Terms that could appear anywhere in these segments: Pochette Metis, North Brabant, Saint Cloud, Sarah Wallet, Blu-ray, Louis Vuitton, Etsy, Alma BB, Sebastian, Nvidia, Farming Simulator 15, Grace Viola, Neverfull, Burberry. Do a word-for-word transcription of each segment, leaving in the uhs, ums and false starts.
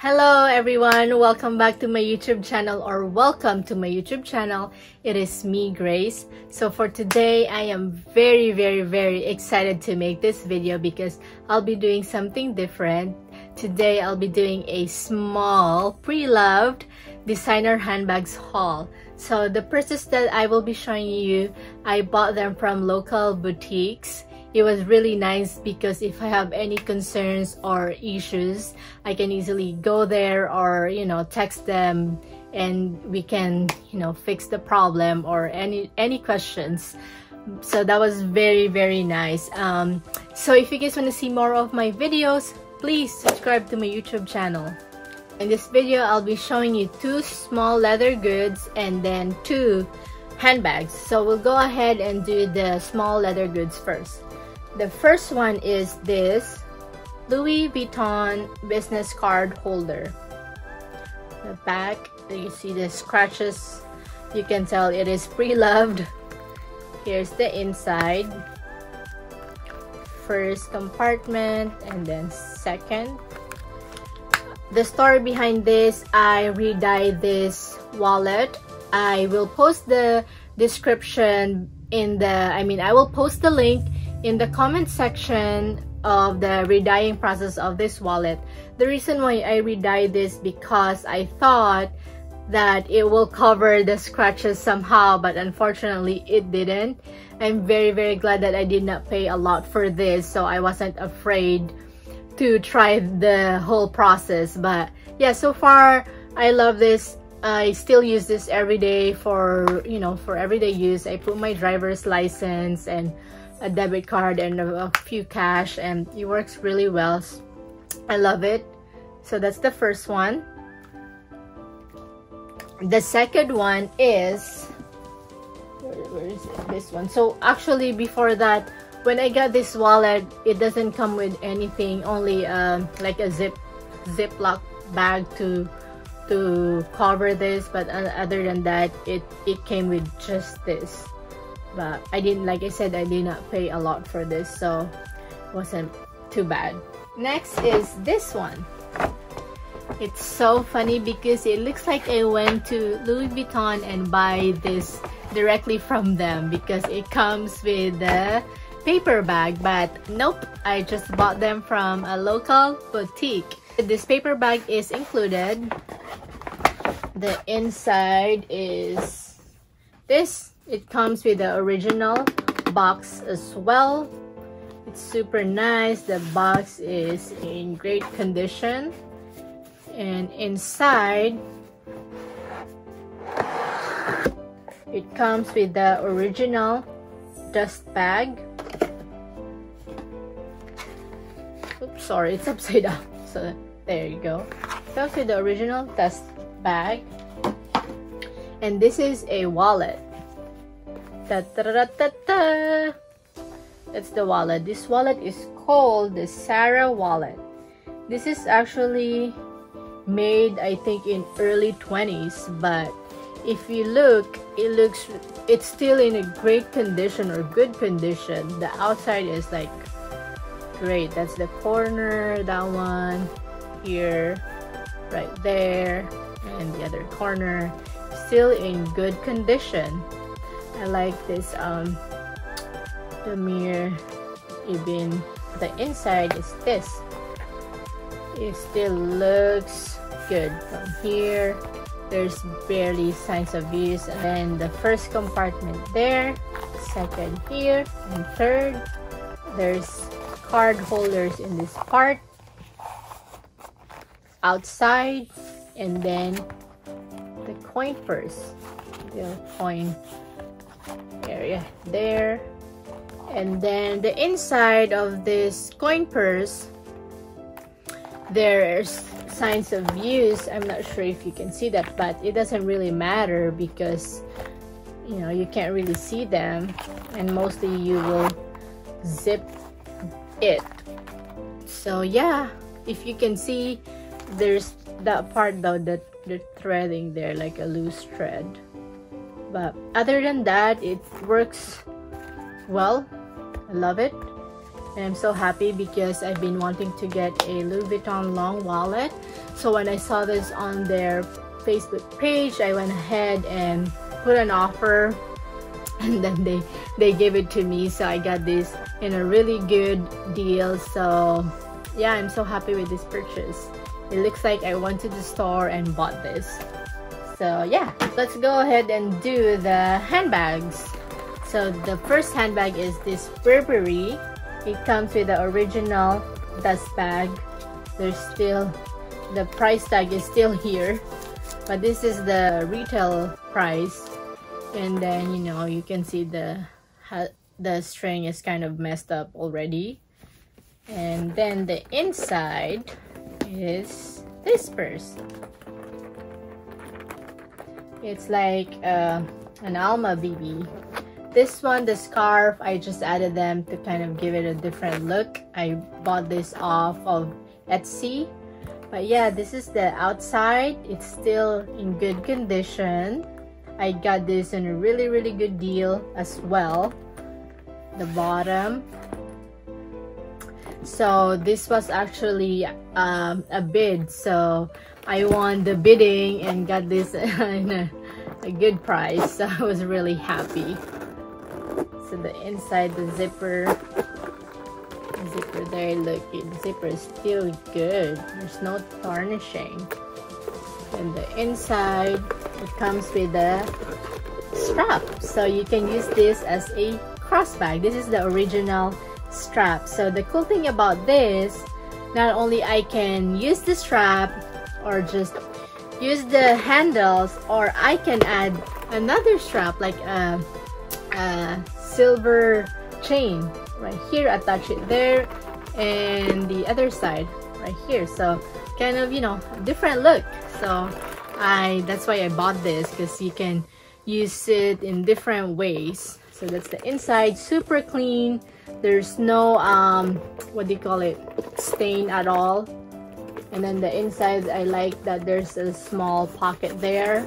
Hello everyone, welcome back to my YouTube channel, or welcome to my YouTube channel. It is me, Grace. So for today, I am very very very excited to make this video because I'll be doing something different. Today I'll be doing a small pre-loved designer handbags haul. So the purses that I will be showing you, I bought them from local boutiques. It was really nice because if I have any concerns or issues, I can easily go there or, you know, text them and we can, you know, fix the problem or any any questions. So that was very very nice. Um, so if you guys want to see more of my videos, please subscribe to my YouTube channel. In this video, I'll be showing you two small leather goods and then two handbags. So we'll go ahead and do the small leather goods first. The first one is this Louis Vuitton business card holder. The back, you see the scratches. You can tell it is pre-loved. Here's the inside. First compartment and then second. The story behind this, I re-dyed this wallet. I will post the description in the, I mean, I will post the link in the comment section of the re-dyeing process of this wallet. The reason why I re-dyed this because I thought that it will cover the scratches somehow, but unfortunately it didn't. I'm very very glad that I did not pay a lot for this, so I wasn't afraid to try the whole process. But yeah, so far I love this. I still use this every day for, you know, for everyday use. I put my driver's license and a debit card and a few cash, and it works really well. I love it. So that's the first one. The second one is, where, where is it? This one. So actually before that, when I got this wallet, it doesn't come with anything, only um, like a zip ziploc bag to to cover this, but other than that, it it came with just this. But I didn't, like I said, I did not pay a lot for this, so it wasn't too bad. Next is this one. It's so funny because it looks like I went to Louis Vuitton and buy this directly from them because it comes with a paper bag, but nope, I just bought them from a local boutique. This paper bag is included. The inside is this. It comes with the original box as well. It's super nice. The box is in great condition. And inside, it comes with the original dust bag. Oops, sorry, it's upside down. So there you go. It comes with the original dust bag. And this is a wallet. Ta-ta-ta-ta-ta. That's the wallet. This wallet is called the Sarah Wallet. This is actually made, I think, in early twenties, but if you look, it looks it's still in a great condition or good condition. The outside is like great. That's the corner, that one here, right there, and the other corner, still in good condition. I like this, um, the mirror. Even the inside is this. It still looks good from here. There's barely signs of use. And then the first compartment there, second here, and third. There's card holders in this part, outside, and then the coin purse, the coin area there. And then the inside of this coin purse, there's signs of use. I'm not sure if you can see that, but it doesn't really matter because, you know, you can't really see them, and mostly you will zip it. So yeah, if you can see, there's that part though, that the threading there, like a loose thread. But other than that, it works well. I love it. and I'm so happy because I've been wanting to get a Louis Vuitton long wallet. So when I saw this on their Facebook page, I went ahead and put an offer, and then they they gave it to me, so I got this in a really good deal. So yeah, I'm so happy with this purchase. It looks like I went to the store and bought this. So yeah, let's go ahead and do the handbags. So the first handbag is this Burberry. It comes with the original dust bag. There's still, the price tag is still here, but this is the retail price. And then, you know, you can see the the string is kind of messed up already. And then the inside is this purse. It's like uh, an Alma B B. This one, the scarf, I just added them to kind of give it a different look. I bought this off of Etsy. But yeah, this is the outside. It's still in good condition. I got this in a really, really good deal as well. The bottom. So this was actually um, a bid. So I won the bidding and got this in a, a good price. So I was really happy. So the inside, the zipper. The zipper there, look, the zipper is still good. There's no tarnishing. And the inside, it comes with a strap, so you can use this as a cross bag. This is the original strap. So the cool thing about this, not only I can use the strap or just use the handles, or I can add another strap like a, a silver chain right here, attach it there, and the other side right here. So kind of, you know, different look. So I, that's why I bought this, because you can use it in different ways. So that's the inside, super clean. There's no um what do you call it, stain at all. And then the inside, I like that there's a small pocket there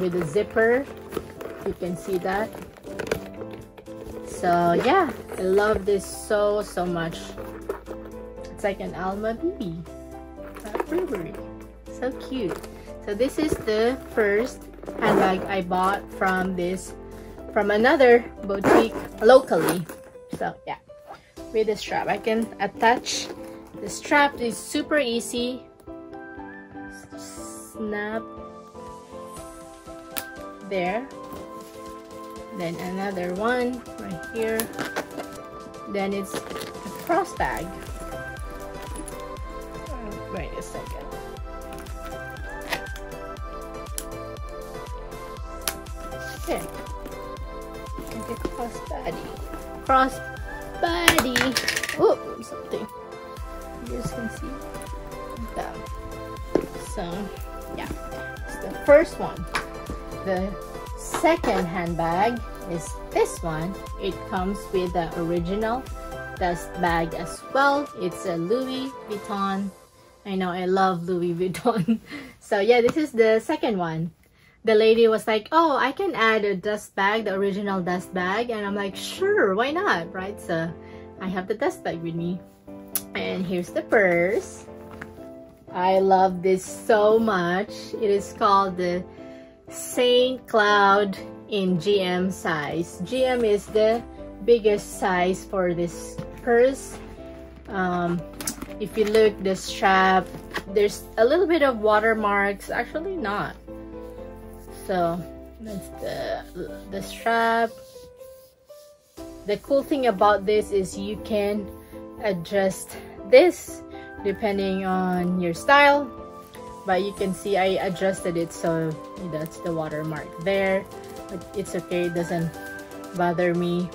with a zipper. You can see that. So yeah, I love this so so much. It's like an Alma B B, Burberry, so cute. So this is the first handbag I bought from this, from another boutique locally. So yeah, with the strap, I can attach the strap. It's super easy. Snap there, then another one right here, then it's a cross bag. Wait a second. Okay. Okay, cross body. Cross body. Oh, something. You guys can see that. So, yeah. It's the first one. The second handbag is this one. It comes with the original dust bag as well. It's a Louis Vuitton. I know, I love Louis Vuitton. So, yeah, this is the second one. The lady was like, oh, I can add a dust bag, the original dust bag. And I'm like, sure, why not, right? So I have the dust bag with me. And here's the purse. I love this so much. It is called the Saint Cloud in G M size. G M is the biggest size for this purse. Um, if you look, the strap, there's a little bit of watermarks. Actually not. So that's the, the strap. The cool thing about this is you can adjust this depending on your style. But you can see I adjusted it, so that's the watermark there. But it's okay, it doesn't bother me.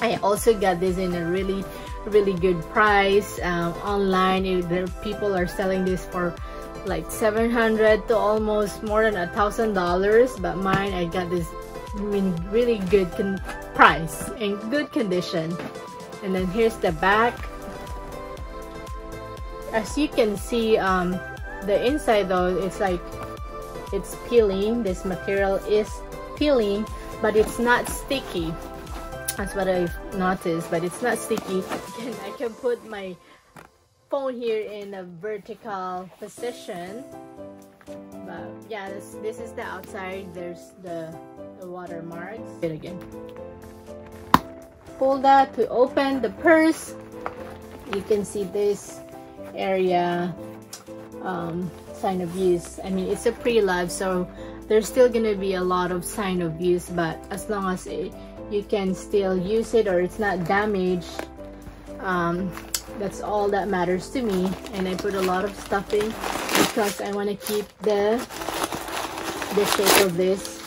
I also got this in a really, really good price. Um, online, it, people are selling this for like seven hundred dollars to almost more than a thousand dollars, but mine, I got this in really good con price and good condition. And then here's the back. As you can see, um, the inside though, it's like it's peeling. This material is peeling, but it's not sticky. transparent, I've noticed, but it's not sticky. Again, I can put my phone here in a vertical position. But yeah, this, this is the outside. There's the, the watermarks. It again. Pull that to open the purse. You can see this area um, sign of use. I mean, it's a pre-love, so there's still gonna be a lot of sign of use, but as long as it, you can still use it or it's not damaged, um, that's all that matters to me. And I put a lot of stuffing because I want to keep the the shape of this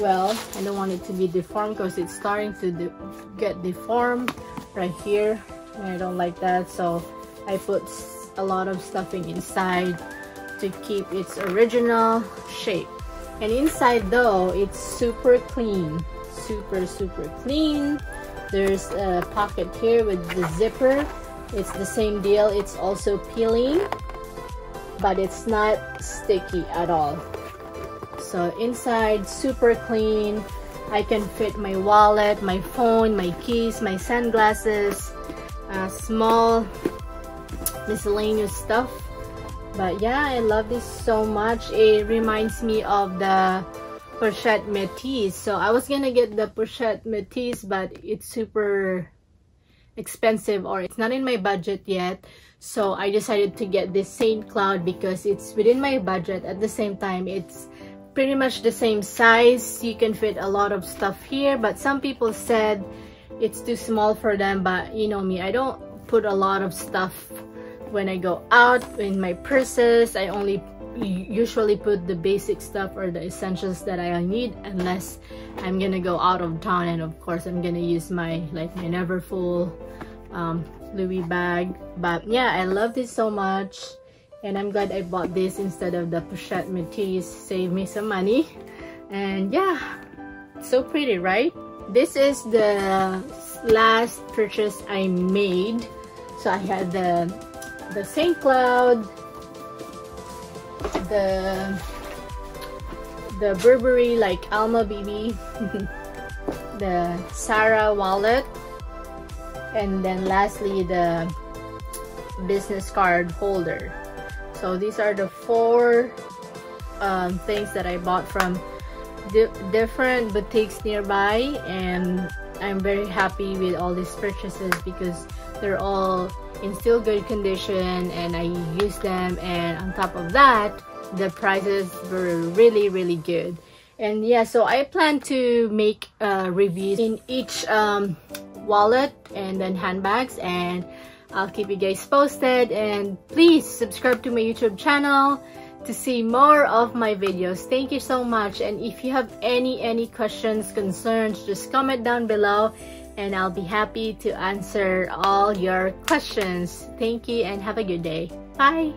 well. I don't want it to be deformed because it's starting to de get deformed right here, and I don't like that. So I put a lot of stuffing inside to keep its original shape. And inside though, it's super clean, super super clean. There's a pocket here with the zipper. It's the same deal. It's also peeling, but it's not sticky at all. So inside, super clean. I can fit my wallet, my phone, my keys, my sunglasses, uh, small miscellaneous stuff. But yeah, I love this so much. It reminds me of the Pochette Metis. So I was gonna get the Pochette Metis, but it's super expensive or it's not in my budget yet. So I decided to get this Saint Cloud because it's within my budget. At the same time, it's pretty much the same size. You can fit a lot of stuff here, but some people said it's too small for them. But you know me, I don't put a lot of stuff when I go out in my purses. I only usually put the basic stuff or the essentials that I need, unless I'm gonna go out of town. And of course, I'm gonna use my like my Neverfull um, Louis bag. But yeah, I love this so much, and I'm glad I bought this instead of the Pochette Metis. Saved me some money. And yeah, so pretty, right? This is the last purchase I made. So I had the the Saint Cloud, the the Burberry like Alma B B, the Sarah Wallet, and then lastly the business card holder. So these are the four um, things that I bought from di different boutiques nearby, and I'm very happy with all these purchases because they're all in still good condition and I use them. And on top of that, the prices were really really good. And yeah, so I plan to make uh, reviews in each um, wallet and then handbags, and I'll keep you guys posted. And please subscribe to my YouTube channel to see more of my videos. Thank you so much, and if you have any any questions, concerns, just comment down below and I'll be happy to answer all your questions. Thank you and have a good day. Bye!